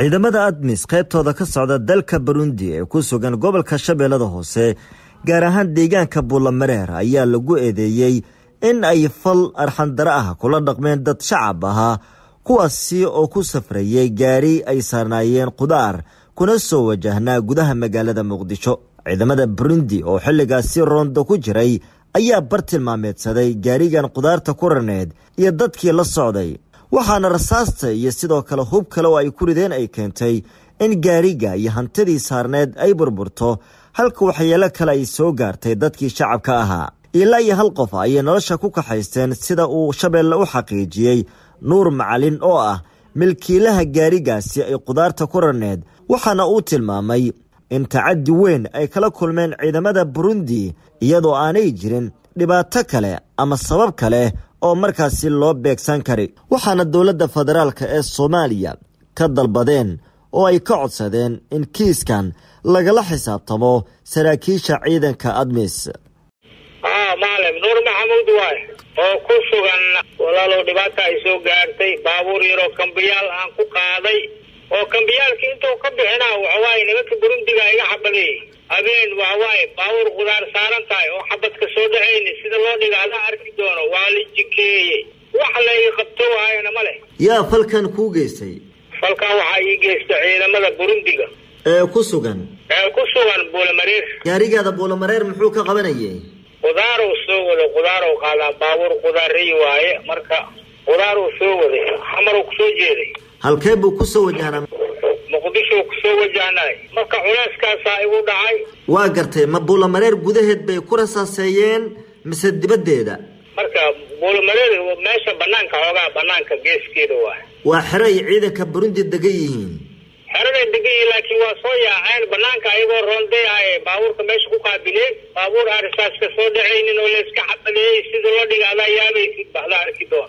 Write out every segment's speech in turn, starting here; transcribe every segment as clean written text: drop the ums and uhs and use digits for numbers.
ciidamada ATMIS qaybtooda ka socda dalka Burundi ee ku sugan gobolka Shabeellada Hoose gaar ahaan deegaanka Buulamereer ayaa lagu eedeeyay in ay fal arxandara ah kula dhaqmeen dad shacab ah kuwaasi oo ku safrayay gaari ay saarnaayeen qudaar kuna soo wajahnaa gudaha magaalada Muqdisho. Ciidamada Burundi oo xilligaasi rondo ku jiray ayaa bartilmaameedsaday gaarigan qudaarta ku raneed iyo dadkii la socday, waxaana rasaasta iyo sidoo kale hub kale oo ay ku rideen ay keentay in gaariga iyo hantidii saarneed ay burburto, halka waxyeelo kale ay soo gaartay dadkii shacabka ahaa. Ilaa iyo hal qof ay nolosha ku kaxaysteen, sida uu Shabeelle u xaqiijiyay Nuur Macalin oo ah milkiilaha gaarigaasi ay qudaarta ku raneed, waxaana uu tilmaamay in tacaddi weyn ay kala kulmeen ciidamada Burundi iyadoo aanay jirin dhibaato kale ama sabab kale oo markaasi loo beegsan kari, waxaana dowladda federaalka ee Soomaaliya ka dalbadeen oo ay ka codsadeen in kiiskan lagala xisaabtamo saraakiisha ciidanka ATMIS. Maalim Nuur Maxamuud waaye oo ku sugan walaalow dhibaato ay soo gaartay baabuur yaroo kambiyaal aan ku qaaday oo kambiyaalka intuu ka bixinaa waxa waaye nimanka Burundiga iga xabaday abeen waxa waaye baabuur qudaar saaran tahay oo xabad ka soo dhacaynay sida loo dhigaada arki doono waa la jikeeyey wax la ii qabto waayana ma leh. Yaa falkan kuu geystay? Falkan waxaa ii geysta ciidamada Burundiga ee ku sugan Buulamereer. Gaarigaada Buulamereer muxuu ka qabanayay? Qudaar oo soo wada qudaar oo qaadaa baabuur qudaarri waaye marka qudaar oo soo waday xamar oo ku soo jeeday. Halkee buu ku soo wajahnaa? Muqdisho ku soo wajahnaay marka culeyskaasaa igu dhacay. Waa gartay, ma Buulamereer gudaheed bay ku rasaaseeyeen mise dibaddeeda? Marka Buulamereer meesha bannaanka xoogaa bannaanka geeskeeda waay. Waa xero ay ciidanka Burundi degan yihiin? Xeroday degan yihiin, laakiin waa soo yaaceen bannaanka ayagoo roonday ahaye baabuurka meesha ku qaabileen baabuur aan risaaska soo dhacaynin oo layska xabadeeyey sida loo dhigaada yaabaysid baxda arki doon.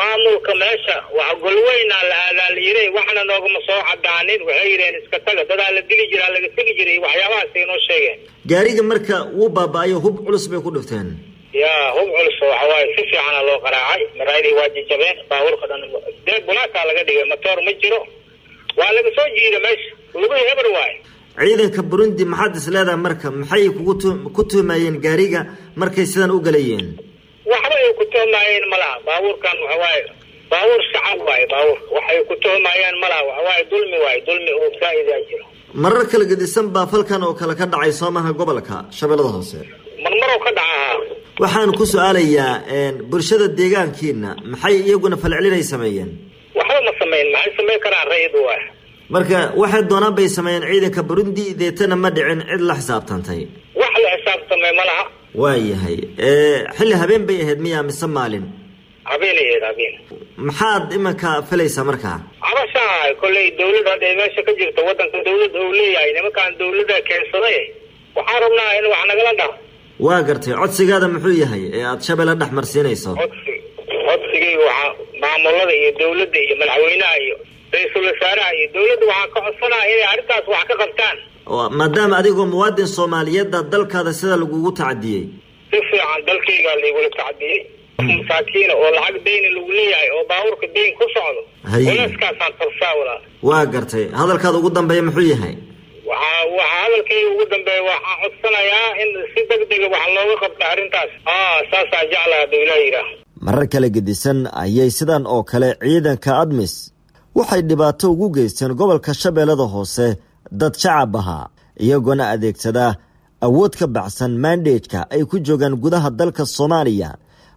maamulka meesha waxa golweyna la aadaaliray waxna nooga ma soo cadaanin waxay yireen iska taga dad la dili jiraa laga tagi jiray waxyaabahaas ay noo sheegeen. Gaariga marka uu baabaayo hub culus bay ku dhufteen? Yaa hub culus waxa waaye si fiican loo qaraacay maraydii waa jijabeen baabuurka dhan dee bulaaka laga dhigay matoor ma jiro waa laga soo jiiday meesha lagu hebar waay. Ciidanka Burundi maxaad is leedahay marka maxay ku tuumayeen gaariga markay sidan u galayeen? كتوماين ملا باور كان وحواي باور شعب واي باور وحي كتوماين ملا وحواي ظلمي واي ظلمي وكايد اجرو مرر كلا قديسن با فلكان او كلا كدعاي سومها gobolka Shabeellada Hoose marmaro ka dhaca. Waxaan ku su'aalayaa in bulshada deegaankiina maxay iyaguna falcelinay sameeyeen? Waxba ma sameeyeen, maxay sameey karaan rayid waa marka waxa doonaan bay sameeyeen ciidanka Burundi deetana ma dhicin cid la xisaabtantay. Wax la xisaabtamay malaha. waayahay xilli habeen bay ahayd miyaa mise maalin? habeen ahayd habeen. maxaad imanka falaysa markaa? cabashaha kolley dowladda hadda meesha ka jirta waddanka dowladda uu leeyahay nimankaan dowladda keensaday waxaan rabnaa in wax nagala dhaqo. waa gartay, codsigaada muxuu yahay ee aad Shabeelle dhex marsiinayso? codsigay waxaa maamulada iyo dowladda iyo madaxweynaha iyo ra-iisul wasaaraha iyo dowladda waxaa ka codsanaha inay arrintaas wax ka qabtaan. maadaama adigoo muwaadin Soomaaliyeed dalkaada sida lagugu tacadiyay? si fiican dalkayga laygula tacadiyay masaakiin oo lacag deyn lagu leeyahay oo baabuurka deyn ku socdo walaskaasaan tarsaa walaal. waa gartay, hadalkaada ugu dambeeya muxuu yahay? waxa hadalkayga ugu dambeeya waxaan codsanayaa in si degdega wax looga qabto arrintaas saasaa jeclaha dowlaayira. marar kala gedisan ayay sidan oo kale ciidanka ATMIS waxay dhibaato ugu geysteen gobolka Shabeellada Hoose dad shacab ahaa iyagoona adeegsada awood ka baxsan mandateeka ay ku joogaan gudaha dalka Soomaaliya,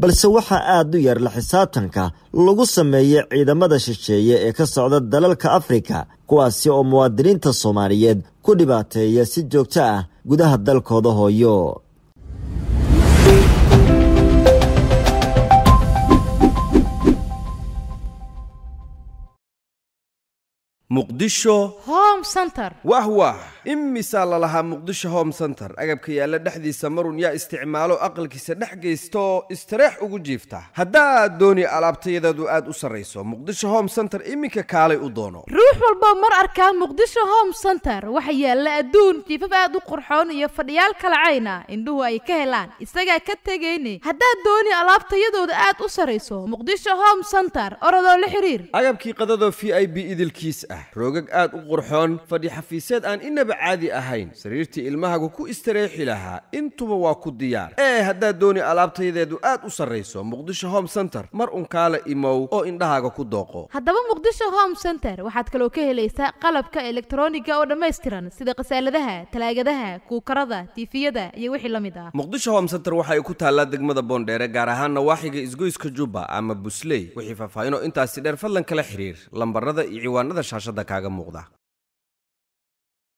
balse waxa aad u yar la xisaabtanka lagu sameeyay ciidamada shisheeye ee ka socda dalalka Afrika kuwaasi oo muwaadiniinta Soomaaliyeed ku dhibaateeya si joogto ah gudaha dalkooda hooyo. مقدشو هوم سنتر وهو إمي سالة لها مقدشو هوم سنتر أجابك يا لدحدي سمرون يا استعماله أقلك سنحق يستو استريح وجيفته هدا دوني ألابتي إذا دواد أسريسو مقدشو هوم سنتر إمي ككالي أدونه روح والبامر أركان مقدشو هوم سنتر وحيا لأدون كيف بأدو قرحون يفريال كالعينة إندوه أي كهلان إستجا كتجيني هدا دوني ألابتي إذا دواد أسريسو مقدشو هوم سنتر أرادو الحرير أجابك قدادو في أي بي إذ الكيس روجك آد وقرحون فدي حفيسات أن إن بعادي أهين سريرتي المهجو كو استريحي لها أنتم واكو ديار هدا دوني ألعبت إذا دو آد وسريسو مقدشو هوم سنتر مرء كالا إيمو أو إن ده جو كدوقو هدا مقدشو هوم سنتر واحد كلوكه ليس قلب كإلكترونيكا أو دمايستران سيد قسالة ذها تلاجة ذها كوكرة ذا تيفية ذا يوحي لمدة مقدشو هوم سنتر وحي كوتها لدق مذا بوندير جارهان واحد إزجوز كجوبة أما بوسلي وحي ففاينو أنت أستدار فلان كلا حرير لمبر ذا يعوان ذا شاشة.